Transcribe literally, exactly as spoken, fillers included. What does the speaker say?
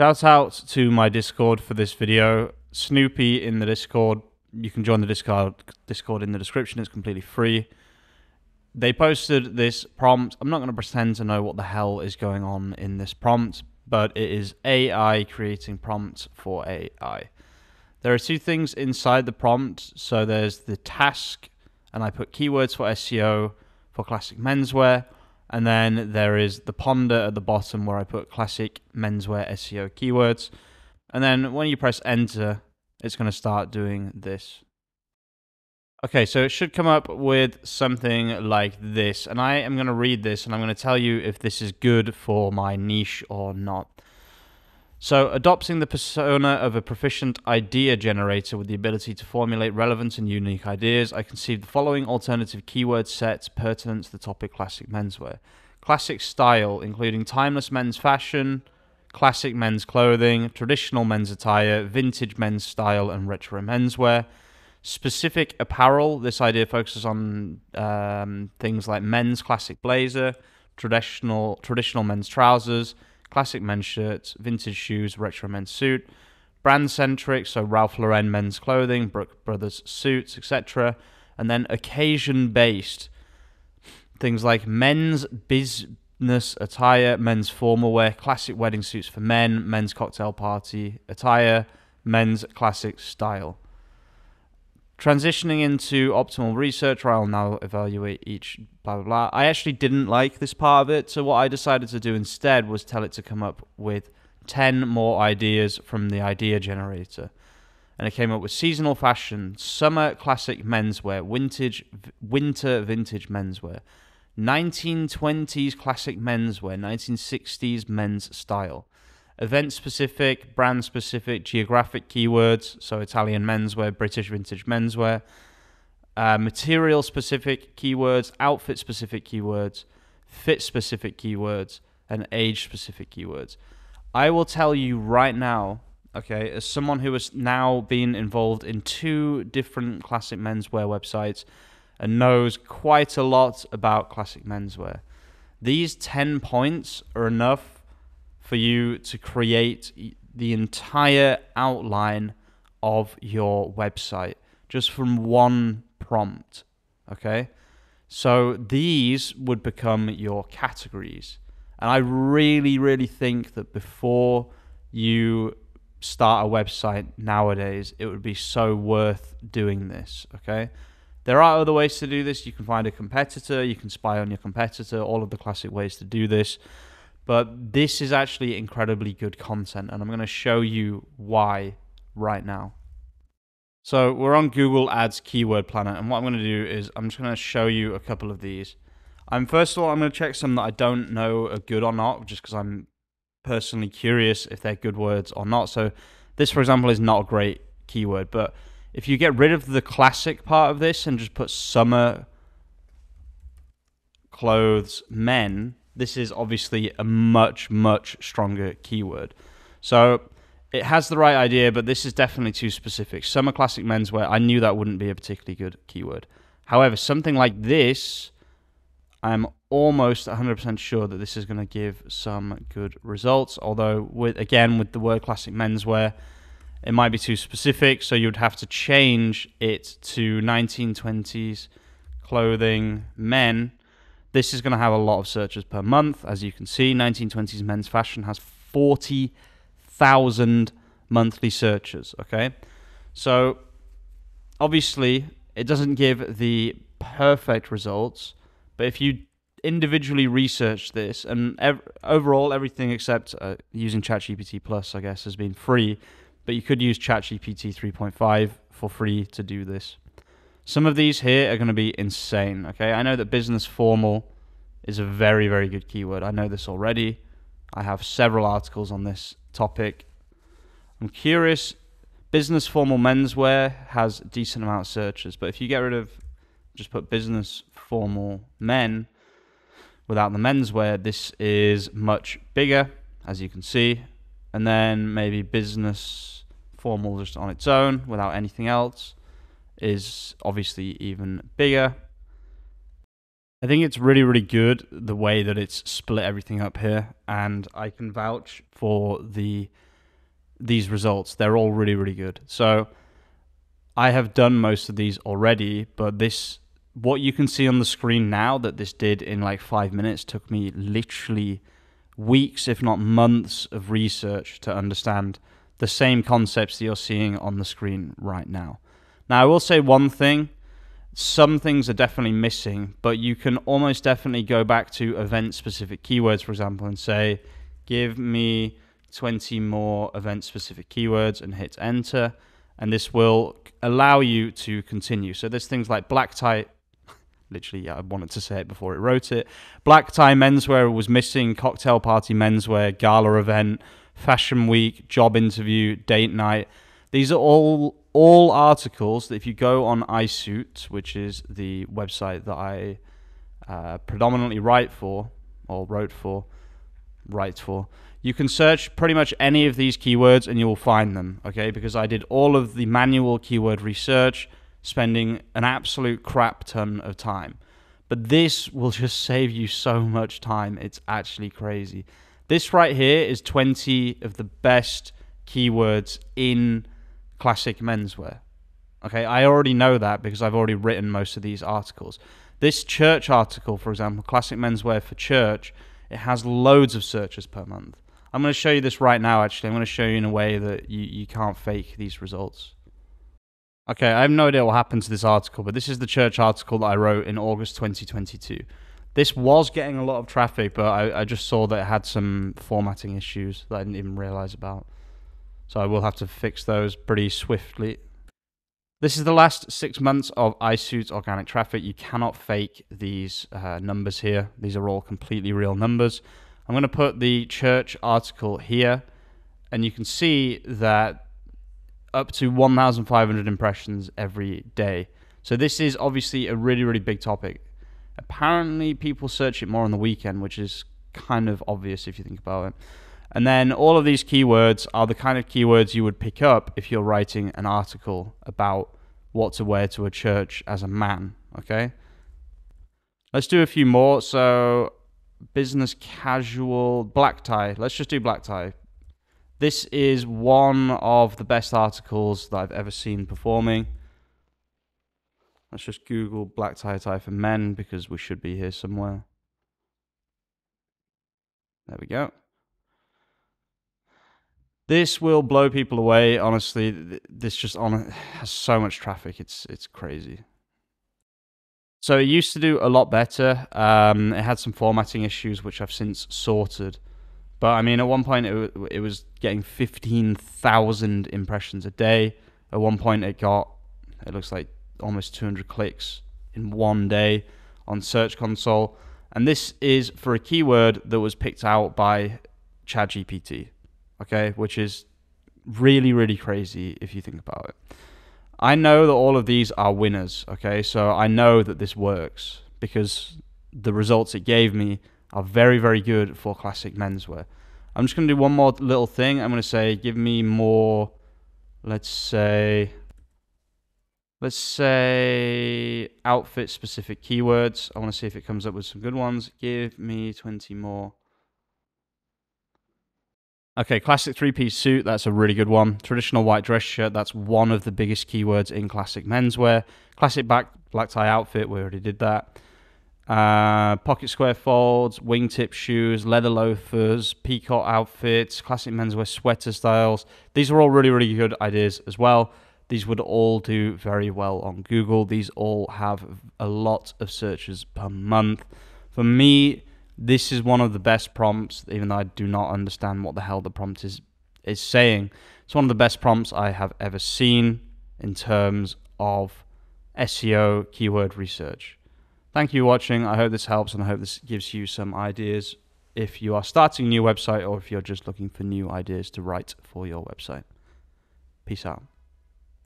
Shout out to my Discord for this video. Snoopy in the Discord. You can join the Discord Discord in the description. It's completely free. They posted this prompt. I'm not going to pretend to know what the hell is going on in this prompt, but it is A I creating prompts for A I. There are two things inside the prompt. So there's the task, and I put keywords for S E O for classic menswear. And then there is the ponder at the bottom where I put classic menswear S E O keywords. And then when you press enter, it's going to start doing this. Okay, so it should come up with something like this. And I am going to read this and I'm going to tell you if this is good for my niche or not. So, adopting the persona of a proficient idea generator with the ability to formulate relevant and unique ideas, I conceived the following alternative keyword sets pertinent to the topic classic menswear. Classic style, including timeless men's fashion, classic men's clothing, traditional men's attire, vintage men's style, and retro menswear. Specific apparel, this idea focuses on um, things like men's classic blazer, traditional, traditional men's trousers, classic men's shirts, vintage shoes, retro men's suit, brand-centric, so Ralph Lauren men's clothing, Brooke Brothers suits, et cetera. And then occasion-based, things like men's business attire, men's formal wear, classic wedding suits for men, men's cocktail party attire, men's classic style. Transitioning into optimal research, where I'll now evaluate each blah, blah, blah. I actually didn't like this part of it, so what I decided to do instead was tell it to come up with ten more ideas from the idea generator. And it came up with seasonal fashion, summer classic menswear, vintage, winter vintage menswear, nineteen twenties classic menswear, nineteen sixties men's style. Event-specific, brand-specific, geographic keywords, so Italian menswear, British vintage menswear, uh, material-specific keywords, outfit-specific keywords, fit-specific keywords, and age-specific keywords. I will tell you right now, okay, as someone who has now been involved in two different classic menswear websites and knows quite a lot about classic menswear, these ten points are enough for you to create the entire outline of your website just from one prompt, okay? So these would become your categories. And I really, really think that before you start a website nowadays, it would be so worth doing this, okay? There are other ways to do this. You can find a competitor, you can spy on your competitor, all of the classic ways to do this. But this is actually incredibly good content, and I'm going to show you why right now. So we're on Google Ads Keyword Planner, and what I'm going to do is I'm just going to show you a couple of these. I'm first of all, I'm going to check some that I don't know are good or not, just because I'm personally curious if they're good words or not. So this, for example, is not a great keyword, but if you get rid of the classic part of this and just put summer clothes men, this is obviously a much, much stronger keyword. So it has the right idea, but this is definitely too specific. Summer classic menswear, I knew that wouldn't be a particularly good keyword. However, something like this, I'm almost one hundred percent sure that this is going to give some good results. Although, with again, with the word classic menswear, it might be too specific. So you would have to change it to nineteen twenties clothing men. This is going to have a lot of searches per month. As you can see, nineteen twenties men's fashion has forty thousand monthly searches, okay? So, obviously, it doesn't give the perfect results, but if you individually research this, and ev overall, everything except uh, using ChatGPT Plus, I guess, has been free, but you could use ChatGPT three point five for free to do this. Some of these here are going to be insane, okay? I know that business formal is a very, very good keyword. I know this already. I have several articles on this topic. I'm curious. Business formal menswear has a decent amount of searches, but if you get rid of, just put business formal men without the menswear, this is much bigger, as you can see. And then maybe business formal just on its own without anything else is obviously even bigger. I think it's really, really good the way that it's split everything up here, and I can vouch for the these results. They're all really, really good. So I have done most of these already, but this, what you can see on the screen now that this did in like five minutes took me literally weeks, if not months of research to understand the same concepts that you're seeing on the screen right now. Now, I will say one thing. Some things are definitely missing, but you can almost definitely go back to event-specific keywords, for example, and say, give me twenty more event-specific keywords and hit enter, and this will allow you to continue. So there's things like black tie, literally, yeah, I wanted to say it before it wrote it. Black tie menswear was missing, cocktail party menswear, gala event, fashion week, job interview, date night. These are all all articles that if you go on iSuit, which is the website that I uh, predominantly write for, or wrote for, write for, you can search pretty much any of these keywords and you will find them, okay? Because I did all of the manual keyword research, spending an absolute crap ton of time. But this will just save you so much time, it's actually crazy. This right here is twenty of the best keywords in classic menswear. Okay, I already know that because I've already written most of these articles. This church article, for example, classic menswear for church, it has loads of searches per month. I'm going to show you this right now, actually. I'm going to show you in a way that you, you can't fake these results. Okay, I have no idea what happened to this article, but this is the church article that I wrote in August twenty twenty-two. This was getting a lot of traffic, but I, I just saw that it had some formatting issues that I didn't even realize about. So I will have to fix those pretty swiftly. This is the last six months of iSuit's organic traffic. You cannot fake these uh, numbers here. These are all completely real numbers. I'm going to put the church article here, and you can see that up to one thousand five hundred impressions every day. So this is obviously a really, really big topic. Apparently, people search it more on the weekend, which is kind of obvious if you think about it. And then all of these keywords are the kind of keywords you would pick up if you're writing an article about what to wear to a church as a man, okay? Let's do a few more. So business casual, black tie. Let's just do black tie. This is one of the best articles that I've ever seen performing. Let's just Google black tie tie for men because we should be here somewhere. There we go. This will blow people away, honestly. This just on, has so much traffic, it's, it's crazy. So it used to do a lot better. Um, it had some formatting issues, which I've since sorted. But I mean, at one point, it, it was getting fifteen thousand impressions a day. At one point, it got, it looks like almost two hundred clicks in one day on Search Console. And this is for a keyword that was picked out by ChatGPT. Okay, which is really, really crazy if you think about it. I know that all of these are winners, okay? So I know that this works because the results it gave me are very, very good for classic menswear. I'm just going to do one more little thing. I'm going to say, give me more, let's say, let's say outfit-specific keywords. I want to see if it comes up with some good ones. Give me twenty more. Okay, classic three-piece suit, that's a really good one. Traditional white dress shirt, that's one of the biggest keywords in classic menswear. Classic back, black tie outfit, we already did that. Uh, pocket square folds, wingtip shoes, leather loafers, peacock outfits, classic menswear sweater styles. These are all really, really good ideas as well. These would all do very well on Google. These all have a lot of searches per month. For me, this is one of the best prompts, even though I do not understand what the hell the prompt is, is saying. It's one of the best prompts I have ever seen in terms of S E O keyword research. Thank you for watching. I hope this helps and I hope this gives you some ideas if you are starting a new website or if you're just looking for new ideas to write for your website. Peace out.